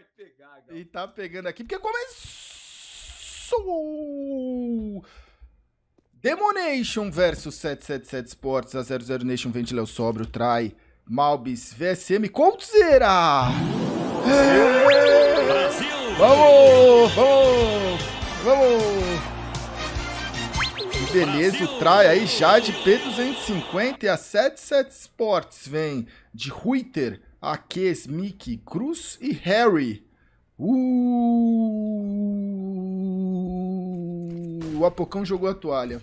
vai pegar, galera. E tá pegando aqui, porque começou... Demonation versus 777 Sports, a 00Nation vende Leo Sobro, Try, Malbis, VSM, Coldzera! Brasil! Vamos! Vamos! Vamos! Beleza, o Try aí já de P250 e a 77 Sports vem de Ruiter, Axe, Mickey, Cruz e Harry. O Apocão jogou a toalha.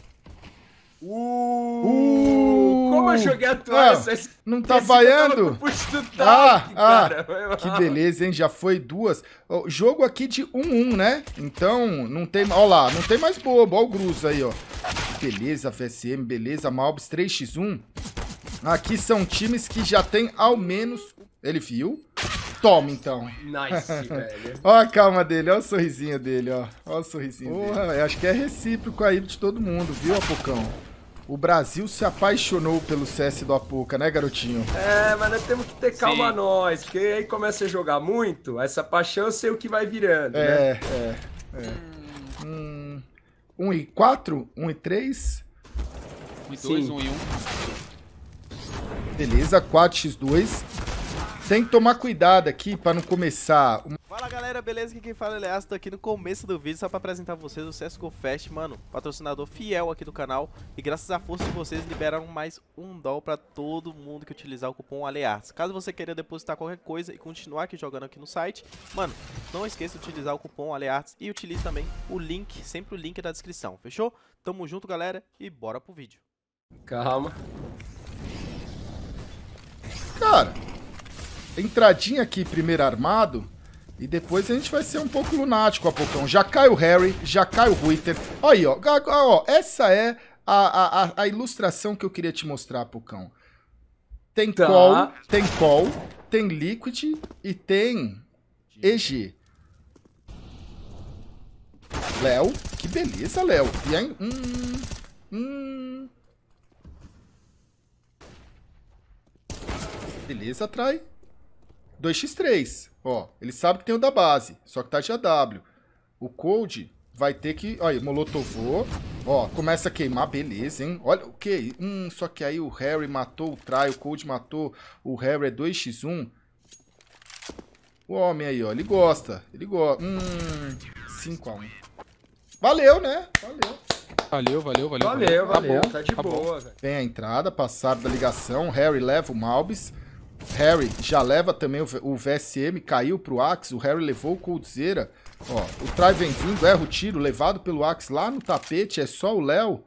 Como eu joguei a toalha? Não tá vaiando? Que beleza, hein? Já foi duas. O jogo aqui de 1-1, né? Então, não tem... Ó lá, não tem mais bobo. Ó o Gruz aí, ó. Beleza, VSM, beleza. Malbsz 3x1. Aqui são times que já tem ao menos... Ele viu? Toma, então. Nice, velho. Ó a calma dele, ó o sorrisinho dele, ó. Ó o sorrisinho dele. Eu acho que é recíproco aí de todo mundo, viu, Apocão? O Brasil se apaixonou pelo CS do Apoca, né, garotinho? É, mas nós temos que ter calma nós, porque aí começa a jogar muito, essa paixão eu sei o que vai virando, né? É. 1 e 4? 1 e 3? 1 e 2, 1 e 1. Beleza, 4x2. Tem que tomar cuidado aqui pra não começar. Fala galera, beleza? Aqui quem fala é o Léo, tô aqui no começo do vídeo só pra apresentar vocês o CSGOFast, mano, patrocinador fiel aqui do canal. E graças à força de vocês liberaram mais $1 pra todo mundo que utilizar o cupom Alearts. Caso você queira depositar qualquer coisa e continuar aqui jogando aqui no site, mano, não esqueça de utilizar o cupom Alearts e utilize também o link, sempre o link da descrição, fechou? Tamo junto galera e bora pro vídeo. Calma. Cara... Entradinha aqui, primeiro armado. E depois a gente vai ser um pouco lunático, Apocão. Já cai o Harry, já cai o Ruiter. Aí, ó. Essa é a ilustração que eu queria te mostrar, Apocão. Tem tá. Call, tem Liquid e tem EG. Léo. Que beleza, Léo. E aí... Beleza, Trai. 2x3, ó, ele sabe que tem o da base, só que tá de AW. O Code vai ter que... Olha aí, Molotovô, ó, começa a queimar, beleza, hein? Olha, o que? Só que aí o Harry matou o Try, o Code matou o Harry, é 2x1. O homem aí, ó, ele gosta. 5x1. Valeu, né? Valeu, tá de boa, velho. Vem a entrada, passada da ligação, Harry leva o Malbis. Harry já leva também o VSM, caiu pro Axe, o Harry levou o Coldzera. Ó, o Try vem vindo, erra o tiro, levado pelo Axe lá no tapete, é só o Léo.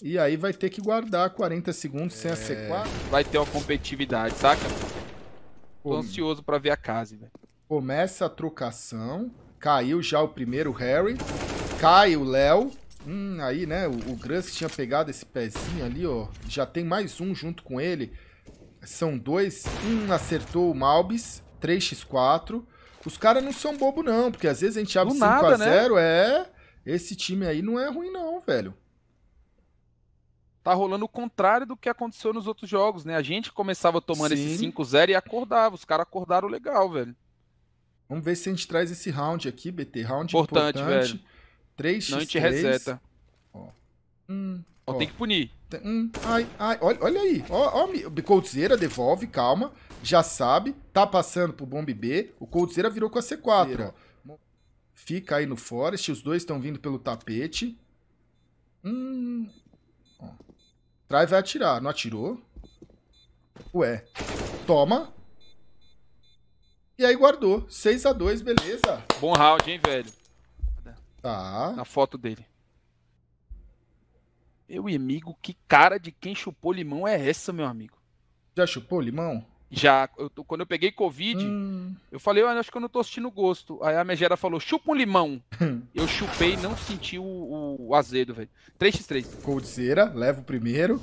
E aí vai ter que guardar 40 segundos sem a C4. Vai ter uma competitividade, saca? Tô ansioso pra ver a casa, velho. Começa a trocação, caiu já o primeiro Harry, cai o Léo. Aí, né, o Grass tinha pegado esse pezinho ali, ó, já tem mais um junto com ele. São dois, acertou o Malbis, 3x4. Os caras não são bobo não, porque às vezes a gente abre 5x0, né? Esse time aí não é ruim não, velho. Tá rolando o contrário do que aconteceu nos outros jogos, né? A gente começava tomando esse 5x0 e acordava, os caras acordaram legal, velho. Vamos ver se a gente traz esse round aqui, BT, round importante. Velho. 3x3. Não, a gente reseta. Ó. Ó, tem que punir. Ai, olha aí. Ó, Coldzera devolve, calma. Já sabe, tá passando pro Bomb B. O Coldzera virou com a C4, ó. Fica aí no Forest, os dois estão vindo pelo tapete. Ó. Try vai atirar, não atirou? Ué. Toma. E aí guardou. 6x2, beleza. Bom round, hein, velho. Tá. Na foto dele. Meu amigo, que cara de quem chupou limão é essa, meu amigo? Já chupou limão? Já. Quando eu peguei Covid, eu falei, eu acho que eu não tô sentindo gosto. Aí a megera falou, chupa um limão. Eu chupei e não senti o azedo, velho. 3x3. Coldzera, leva o primeiro.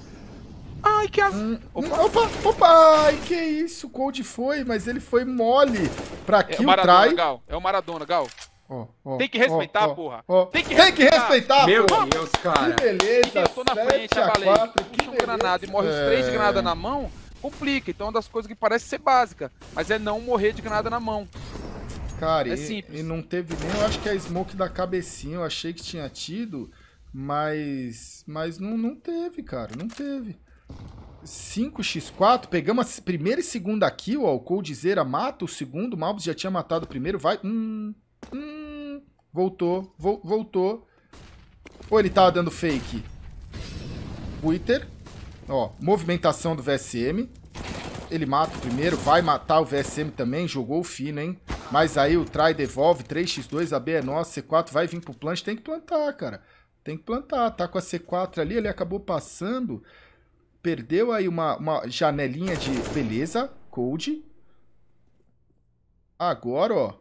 Ai, que azedo. Opa, ai, que isso. O Cold foi, mas ele foi mole. Pra que o Try... É o Maradona, Gal. Tem que respeitar, porra. Tem que respeitar, meu porra. Meu Deus, cara. Que beleza. Eu tô na frente, a baleia. Puxa um granada e morre os 3 de granada na mão, complica. Então é uma das coisas que parece ser básica, mas é não morrer de granada na mão. Cara, é simples. E não teve nem, eu acho que a smoke da cabecinha, eu achei que tinha tido, mas não teve, cara, não teve. 5x4, pegamos a primeira e segunda kill, ó, o Coldzera mata o segundo, o Malbsz já tinha matado o primeiro, vai, voltou. Ou ele tava dando fake? Twitter, ó, movimentação do VSM, ele mata o primeiro, vai matar o VSM também, jogou o fino, hein? Mas aí o try devolve, 3x2, a B é nossa, C4 vai vir pro plant, tem que plantar, cara. Tem que plantar, tá com a C4 ali, ele acabou passando, perdeu aí uma janelinha de beleza, Code. Agora, ó,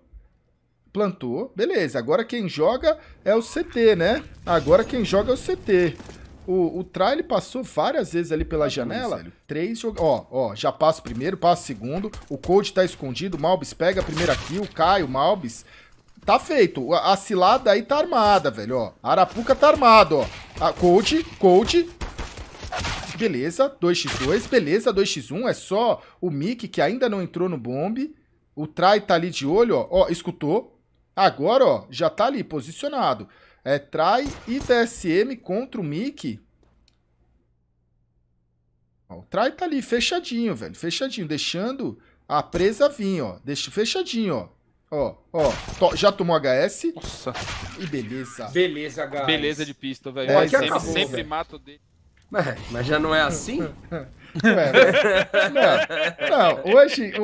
plantou, beleza, agora quem joga é o CT, né? Agora quem joga é o CT. O try, ele passou várias vezes ali pela janela. Sério? Três jogadores. Ó, ó, já passa o primeiro, passa o segundo. O Code tá escondido, o Malbsz pega a primeira kill, cai o Malbsz. Tá feito. A cilada aí tá armada, velho, ó. A Arapuca tá armada, ó. A Code. Beleza, 2x2. Beleza, 2x1. É só o Mickey que ainda não entrou no bombe. O try tá ali de olho, ó. Ó, escutou. Agora, ó, já tá ali posicionado. É try e VSM contra o Mickey. Ó, o try tá ali, fechadinho, velho. Fechadinho, deixando a presa vir, ó. Deixa fechadinho, ó. Ó, ó. Já tomou HS. Nossa. E beleza. Beleza, guys. Beleza de pista, velho. É, o VSM acabou, sempre véio. Mata o dele. Mas já não é assim? Não,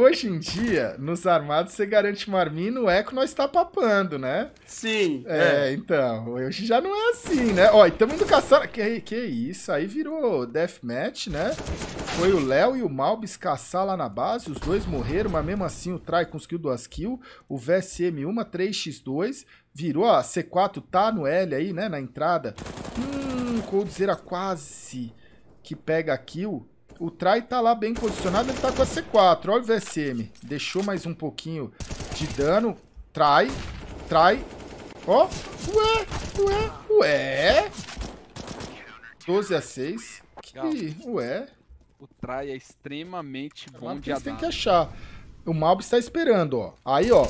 hoje em dia, nos armados, você garante uma arminha, no eco nós tá papando, né? Sim. É, então, hoje já não é assim, né? Ó, e tamo indo caçando... Que isso, aí virou deathmatch, né? Foi o Léo e o Malbsz caçar lá na base, os dois morreram, mas mesmo assim o try conseguiu 2 kills, o VSM 1, 3x2, virou a C4, tá no L aí, né, na entrada. O Coldzera quase que pega a kill. O try tá lá bem posicionado, ele tá com a C4. Olha o VSM. Deixou mais um pouquinho de dano. Try. Ó. Ué. 12x6. Ué. O try é extremamente bom de adaptar. Tem que achar. O Malbsz tá esperando, ó. Aí, ó.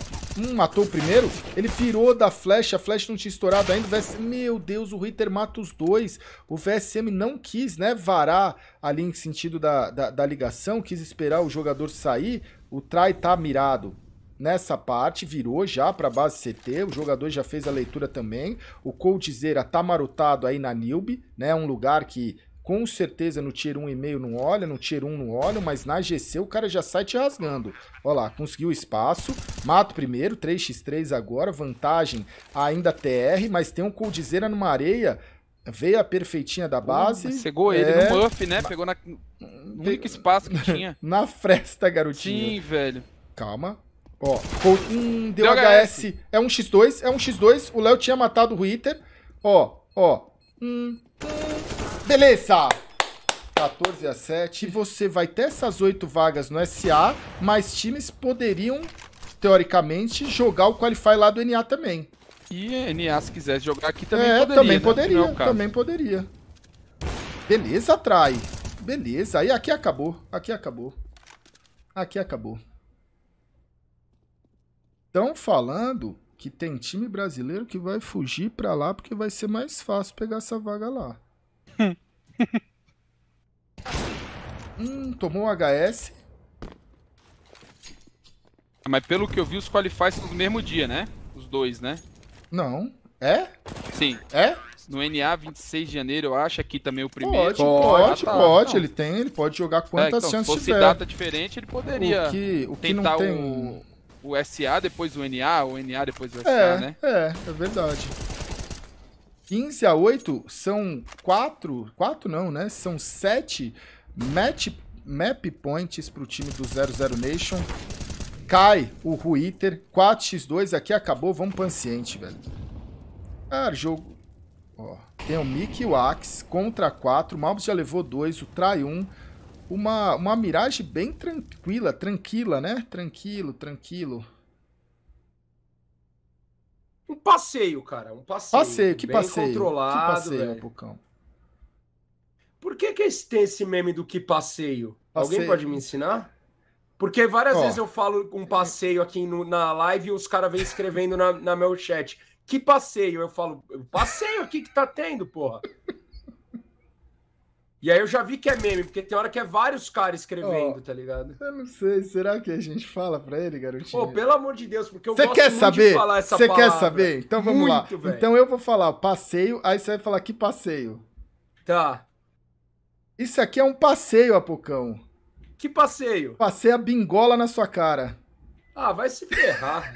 Matou o primeiro. Ele pirou da flecha. A flecha não tinha estourado ainda. Meu Deus, o Ruiter mata os dois. O VSM não quis, né, varar ali em sentido da ligação. Quis esperar o jogador sair. O try tá mirado nessa parte. Virou já pra base CT. O jogador já fez a leitura também. O Coldzera tá marotado aí na Nilbe, né? Um lugar que... Com certeza no Tier 1,5 não olha, no Tier 1 não olha, mas na GC o cara já sai te rasgando. Olha lá, conseguiu espaço, mata o primeiro, 3x3 agora, vantagem ainda TR, mas tem um Coldzera numa areia, veio a perfeitinha da base. Cegou ele no buff, né? Pegou no único espaço que tinha. Na fresta, garotinho. Sim, velho. Calma. Ó, deu HS. É 1x2, é 1x2. O Léo tinha matado o Ruiter. Ó, ó. Beleza! 14x7. E você vai ter essas 8 vagas no SA, mas times poderiam, teoricamente, jogar o Qualify lá do NA também. E NA, se quisesse jogar aqui, também poderia. Também poderia. Beleza, try. Beleza. Aí aqui acabou. Estão falando que tem time brasileiro que vai fugir pra lá porque vai ser mais fácil pegar essa vaga lá. Tomou um HS. Mas pelo que eu vi, os qualifies são do mesmo dia, né? Os dois, né? Não. É? Sim. É? No NA, 26 de janeiro, eu acho. Aqui também o primeiro. Pode. Ele tem, ele pode jogar quantas chances tiver. Se fosse data diferente, ele poderia tentar o SA, depois o NA, o NA depois o SA, né? É verdade. 15x8 são 4 não, né? São 7 map points pro time do 00Nation. Cai o Ruiter. 4x2 aqui, acabou. Vamos paciente, velho. Cara, jogo... Ó, tem o Mickey e o Axe contra 4. O Malbsz já levou 2, o try 1. Uma miragem bem tranquila, né? Tranquilo. Um passeio, cara. Um passeio. Passeio? Controlado, que passeio, Apocão? Por que tem esse meme do que passeio? Alguém pode me ensinar? Porque várias vezes eu falo um passeio aqui na live e os caras vêm escrevendo na meu chat. Que passeio? Eu falo, passeio aqui que tá tendo, porra. E aí eu já vi que é meme, porque tem hora que é vários caras escrevendo, tá ligado? Eu não sei, será que a gente fala pra ele, garotinho? Pô, pelo amor de Deus, porque eu gosto muito de falar essa palavra. Você quer saber? Então vamos lá. Véio. Então eu vou falar passeio, aí você vai falar que passeio. Tá. Isso aqui é um passeio, Apocão. Que passeio? Passei a bingola na sua cara. Ah, vai se ferrar.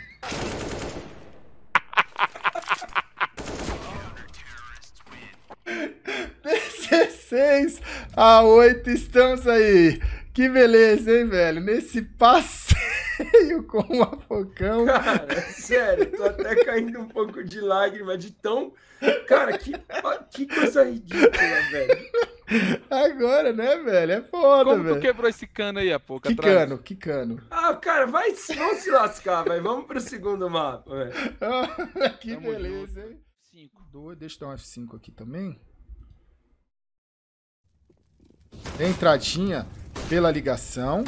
DCs a 8, estamos aí. Que beleza, hein, velho? Nesse passeio com o Apocão. Cara, sério, tô até caindo um pouco de lágrima de tão... Cara, que coisa ridícula, velho. Agora, né, velho? É foda, velho. Como tu quebrou esse cano aí, Apocão? Que cano? Ah, cara, vamos se lascar, velho. Vamos pro segundo mapa, velho. Que beleza, hein? 5, 2, deixa eu dar um F5 aqui também. Entradinha pela ligação.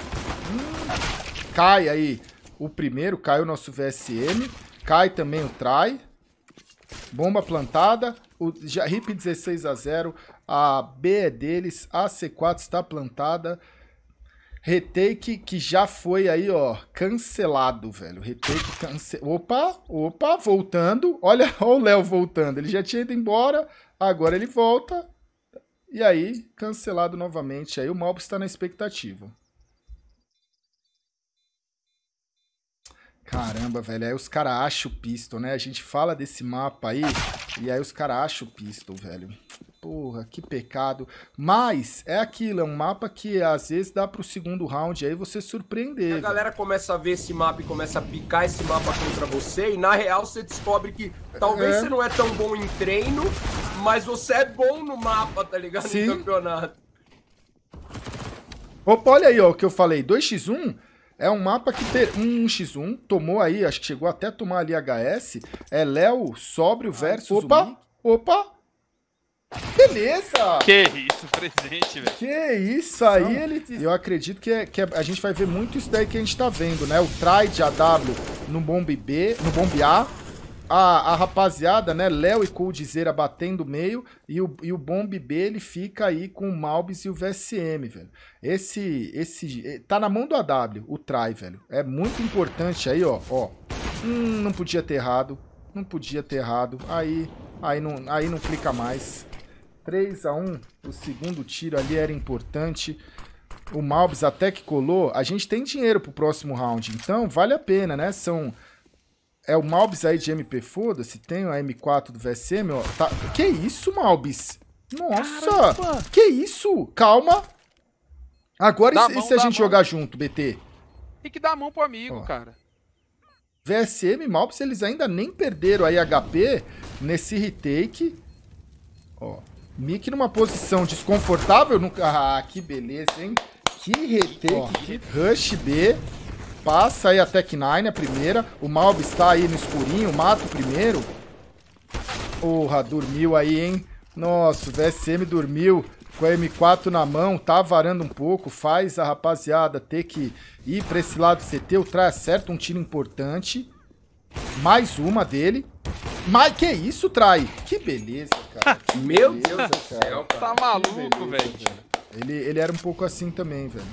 Cai aí o primeiro, cai o nosso VSM. Cai também o try. Bomba plantada. O RIP 16 a 0. A B é deles. A C4 está plantada. Retake que já foi aí, ó, cancelado, velho. Retake cancelado. Opa, voltando. Olha, ó, o Léo voltando. Ele já tinha ido embora, agora ele volta. E aí, cancelado novamente. Aí o Malbsz está na expectativa. Caramba, velho. Aí os caras acham o pistol, né? A gente fala desse mapa aí e aí os caras acham o pistol, velho. Porra, que pecado. Mas é aquilo, é um mapa que às vezes dá pro segundo round aí você surpreender. A galera começa a ver esse mapa e começa a picar esse mapa contra você e na real você descobre que talvez você não é tão bom em treino, mas você é bom no mapa, tá ligado? Sim. No campeonato. Opa, olha aí, ó, o que eu falei, 2x1... É um mapa que tem 1x1, tomou aí, acho que chegou até a tomar ali HS. É Leo Sobro versus Opa! Beleza! Que isso, presente, velho. Que isso aí, ele... Eu acredito que a gente vai ver muito isso daí que a gente tá vendo, né? O try de AW no bomb B, no bomb A. A rapaziada, né? Léo e Coldzera batendo meio. E o bomb B, ele fica aí com o Malbsz e o VSM, velho. Esse tá na mão do AW, o try, velho. É muito importante aí, ó. Não podia ter errado. Aí não clica mais. 3 a 1. O segundo tiro ali era importante. O Malbsz até que colou. A gente tem dinheiro pro próximo round. Então, vale a pena, né? É o Malbsz aí de MP, foda-se. Tem a M4 do VSM, ó. Tá... Que isso, Malbsz? Nossa! Caramba. Que isso? Calma. Agora, e se a gente jogar junto, BT? Tem que dar a mão pro amigo, cara. VSM e Malbsz, eles ainda nem perderam aí HP nesse retake. Ó. Mickey numa posição desconfortável. No... Ah, que beleza, hein? Que retake. Rush B. Passa aí a Tech9, a primeira. O Malbsz tá aí no escurinho, mata o primeiro. Porra, dormiu aí, hein? Nossa, o VSM dormiu com a M4 na mão, tá varando um pouco, faz a rapaziada ter que ir pra esse lado do CT. O try acerta um tiro importante. Mais uma dele. Mas que isso, try? Que beleza, cara. Que meu beleza, Deus do céu, cara. Tá maluco, velho. Ele era um pouco assim também, velho.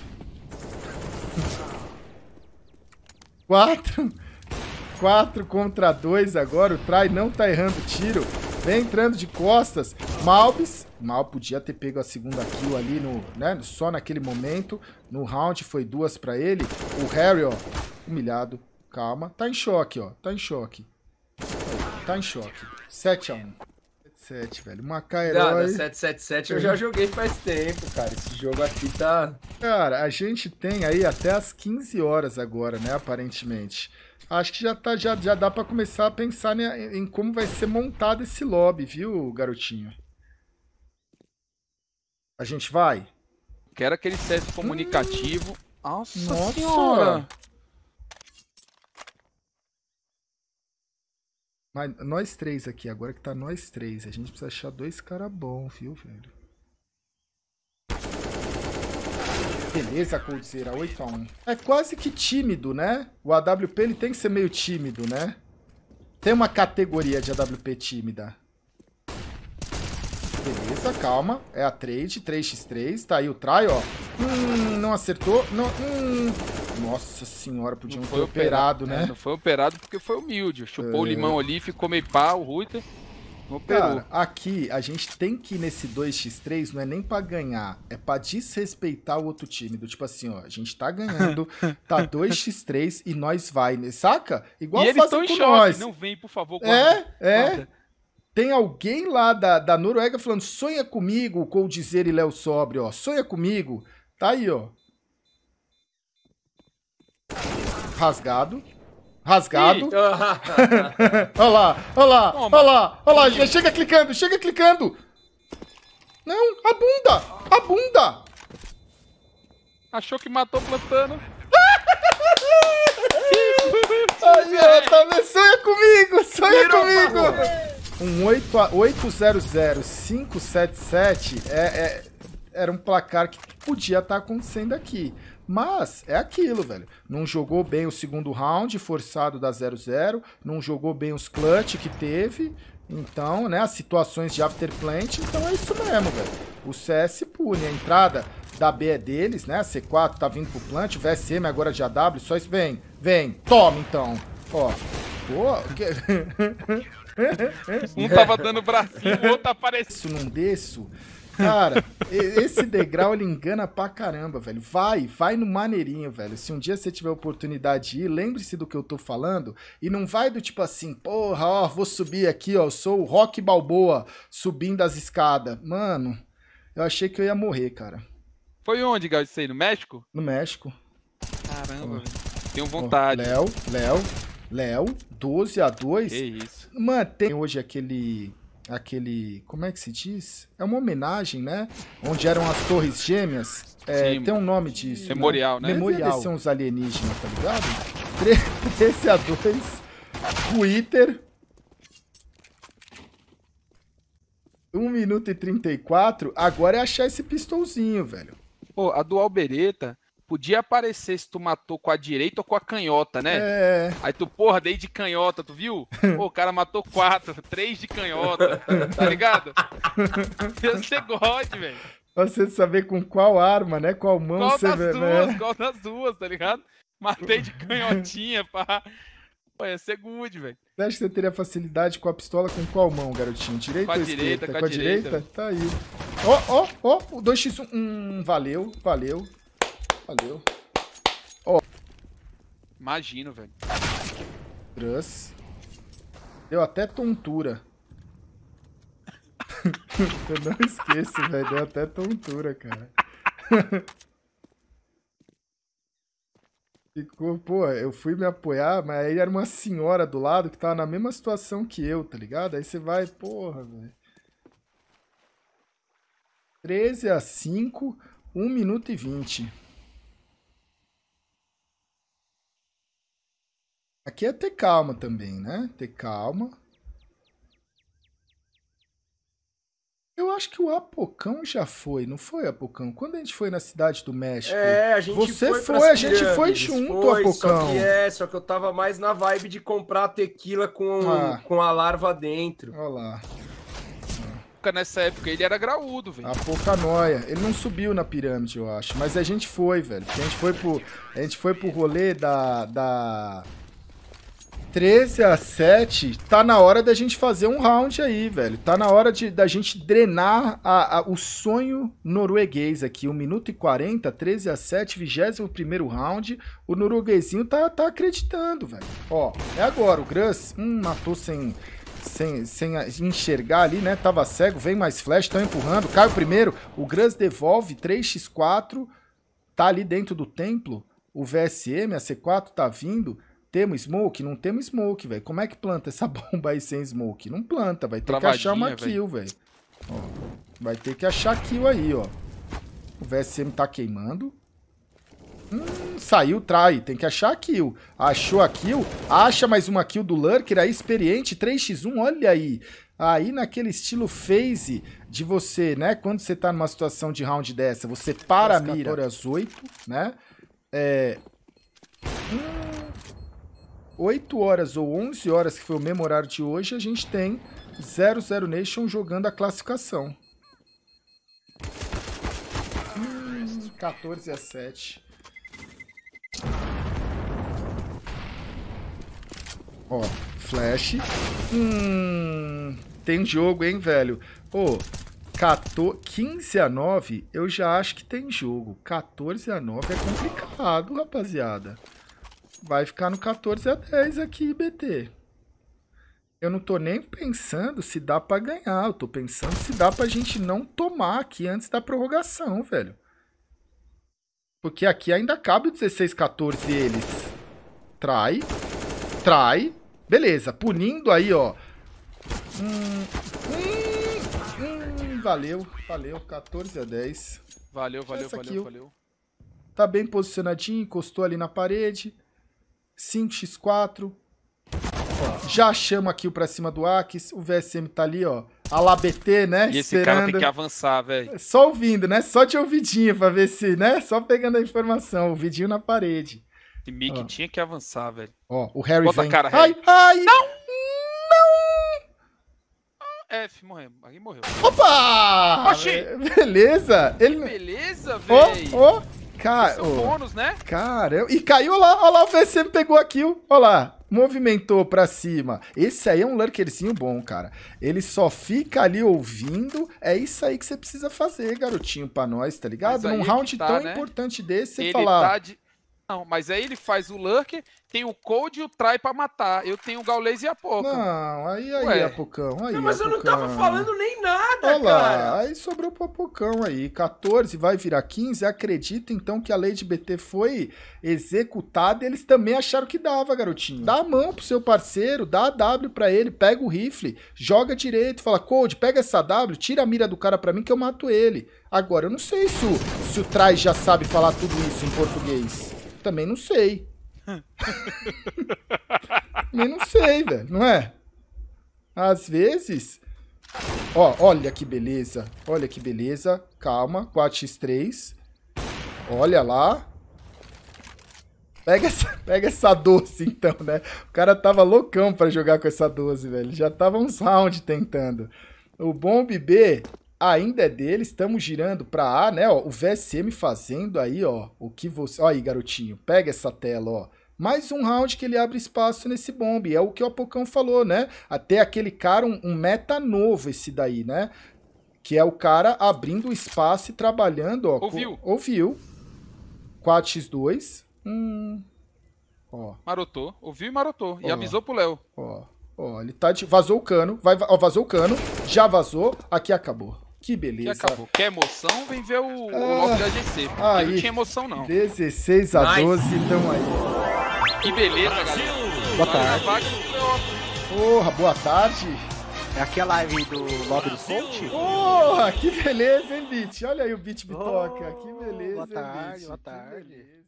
4 contra 2 agora, o try não tá errando o tiro, vem entrando de costas, Malbsz, mal podia ter pego a segunda kill ali, né, só naquele momento, no round foi 2 pra ele, o Harry, ó, humilhado, calma, tá em choque, ó, tá em choque, 7 a 1. 7, velho. Uma Caerói... 777 eu já joguei faz tempo, cara. Esse jogo aqui tá... Cara, a gente tem aí até as 15 horas agora, né? Aparentemente. Acho que já dá pra começar a pensar em como vai ser montado esse lobby, viu, garotinho? A gente vai? Quero aquele set comunicativo. Nossa senhora! Mas nós três aqui, agora que tá nós três, a gente precisa achar 2 caras bons, viu, velho? Beleza, Coldzera, 8x1. É quase que tímido, né? O AWP ele tem que ser meio tímido, né? Tem uma categoria de AWP tímida. Beleza, calma. É a trade, 3x3. Tá aí o try, ó. Não acertou. Não, Nossa senhora, podiam ter operado, né? É, não foi operado porque foi humilde. Chupou o limão ali, ficou meio pá, o Ruiter. Cara, aqui a gente tem que ir nesse 2x3, não é nem pra ganhar, é pra desrespeitar o outro time. Do tipo assim, ó, a gente tá ganhando, tá 2x3 e nós vai, né? Saca? Igual eles fazem com nós. Não vem, por favor, guarda. É. Tem alguém lá da Noruega falando, sonha comigo, o Coldzera e Léo Sobro, ó, sonha comigo. Tá aí, ó. Rasgado. Rasgado. Olha lá, olha lá, olha lá, olha lá. Já chega clicando, chega clicando. Não, a bunda, a bunda. Achou que matou plantando. Aí, ó, tá, sonha comigo, sonha comigo. Um 800-577 era um placar que podia estar acontecendo aqui. Mas é aquilo, velho. Não jogou bem o segundo round, forçado da 0-0. Não jogou bem os clutch que teve. Então, né, as situações de afterplant. Então é isso mesmo, velho. O CS pune. A entrada da B é deles, né? A C4 tá vindo pro plant. O VSM agora de AW. Só isso. Vem, vem. Toma, então. Ó. Pô, um tava dando bracinho, o outro apareceu. Isso não desço. Cara, esse degrau, ele engana pra caramba, velho. Vai no maneirinho, velho. Se um dia você tiver oportunidade de ir, lembre-se do que eu tô falando. E não vai do tipo assim, porra, ó, vou subir aqui, ó. Eu sou o Rock Balboa, subindo as escadas. Mano, eu achei que eu ia morrer, cara. Foi onde, Gal, isso aí? No México? No México. Caramba, velho. Tenho vontade. Ó, Léo, 12x2. Que isso. Mano, tem hoje aquele, como é que se diz? É uma homenagem, né? Onde eram as torres gêmeas. É, tem um nome disso. Memorial, né? Memorial. Eles são os alienígenas, tá ligado? 13x2. Ruiter. 1 minuto e 34. Agora é achar esse pistolzinho, velho. Pô, a dual bereta podia aparecer se tu matou com a direita ou com a canhota, né? É. Aí tu, porra, dei de canhota, tu viu? Pô, o cara matou 4, 3 de canhota, tá ligado? Você gosta, velho. Você saber com qual arma, né? Qual mão qual você vê, né? Qual das duas, tá ligado? Matei de canhotinha, pá. Pô, ia ser good, velho. Você acha que você teria facilidade com a pistola com qual mão, garotinho? Direita ou esquerda? Com a direita? Tá aí. Ó, ó, ó, o 2x1. Valeu, valeu. Valeu. Ó. Oh. Imagino, velho. Grass. Deu até tontura. Eu não esqueço, velho. Deu até tontura, cara. Ficou, pô, eu fui me apoiar, mas aí era uma senhora do lado que tava na mesma situação que eu, tá ligado? Aí você vai, porra, velho. 13x5, 1 minuto e 20. Aqui é ter calma também, né? Ter calma. Eu acho que o Apocão já foi, não foi, Apocão? Quando a gente foi na cidade do México... É, a gente foi, a gente foi junto, foi, Apocão. Só que eu tava mais na vibe de comprar tequila com a larva dentro. Olha lá. Nessa época ele era graúdo, velho. A pouca noia. Ele não subiu na pirâmide, eu acho. Mas a gente foi, velho. A gente foi pro rolê da... 13x7, tá na hora da gente fazer um round aí, velho. Tá na hora da gente drenar o sonho norueguês aqui. 1 minuto e 40, 13x7, 21º round. O norueguezinho tá acreditando, velho. Ó, é agora. O Grass matou sem enxergar ali, né? Tava cego, vem mais flash, tão empurrando. Cai o primeiro, o Grass devolve, 3x4. Tá ali dentro do templo. O VSM, a C4 tá vindo. Temos smoke? Não temos smoke, velho. Como é que planta essa bomba aí sem smoke? Não planta, vai ter que achar uma kill, velho. Vai ter que achar kill aí, ó. O VSM tá queimando. Saiu try, tem que achar a kill. Achou a kill, acha mais uma kill do Lurker aí, experiente, 3x1, olha aí. aí naquele estilo phase de você, né? Quando você tá numa situação de round dessa, você para a mira às 8, né? 8 horas ou 11 horas, que foi o mesmo horário de hoje, a gente tem 00Nation jogando a classificação. 14-7. Ó, flash. Tem jogo, hein, velho? Ô, 15-9, eu já acho que tem jogo. 14-9 é complicado, rapaziada. Vai ficar no 14-10 aqui, BT. Eu não tô nem pensando se dá pra ganhar. Eu tô pensando se dá pra gente não tomar aqui antes da prorrogação, velho. Porque aqui ainda cabe o 16-14 deles. Try. Beleza, punindo aí, ó. Valeu. 14-10. Valeu. Tá bem posicionadinho, encostou ali na parede. 5x4. Ó, já chama aqui o pra cima do Axe. O VSM tá ali, ó. A lá BT, né? E esse cara tem que avançar, velho. Só ouvindo, né? Só de ouvidinho pra ver se, né? Só pegando a informação. Ouvidinho na parede. E Mickey tinha que avançar, velho. Ó, o Harry bota vem. Cara, Harry. Ai! Não! F, morremos. Aí morreu. Opa! Achei! Beleza! Ele... Beleza, velho! São bônus, né? Cara, e caiu lá. Olha lá, o VSM pegou a kill. Olha lá. Movimentou pra cima. Esse aí é um lurkerzinho bom, cara. Ele só fica ali ouvindo. É isso aí que você precisa fazer, garotinho, pra nós, tá ligado? Num round tão importante desse, você falar... Não, mas aí ele faz o lurker, tem o Code e o try pra matar. Eu tenho o Gaules e a Poca. Não, aí, Apocão. Aí, não, mas Apocão. Eu não tava falando nem nada, olha cara. Lá, aí sobrou o Popocão aí. 14 vai virar 15. Acredita, então, que a lei de BT foi executada e eles também acharam que dava, garotinho. Dá a mão pro seu parceiro, dá a W pra ele, pega o rifle, joga direito, fala, Code, pega essa W, tira a mira do cara pra mim que eu mato ele. Agora, eu não sei se o try já sabe falar tudo isso em português. Também não sei. Também não sei, velho. Não é? Às vezes... Ó, olha que beleza. Olha que beleza. Calma. 4x3. Olha lá. Pega essa 12, então, né? O cara tava loucão pra jogar com essa 12, velho. Já tava uns round tentando. O bomb B... ainda é dele, estamos girando para A, né, ó, o VSM fazendo aí, ó, o que você... Ó aí, garotinho, pega essa tela, ó. Mais um round que ele abre espaço nesse bomb, é o que o Apocão falou, né? Até aquele cara, um meta novo esse daí, né? Que é o cara abrindo espaço e trabalhando, ó. Ouviu. 4x2. Ó. Marotou, ouviu e marotou, ó. E avisou pro Léo. Ó, ele tá de... Vazou o cano, vazou o cano, já vazou, aqui acabou. Que beleza. Acabou. Quer emoção? Vem ver o logo da GC. Aí, não tinha emoção, não. 16-12, então aí. Que beleza, galera. Boa tarde. Porra, boa tarde. É aqui a live do lobby do Coach? Porra, que beleza, hein, Beat? Olha aí o Beat Bitoca. Que beleza, boa tarde, hein, Beat? Boa tarde.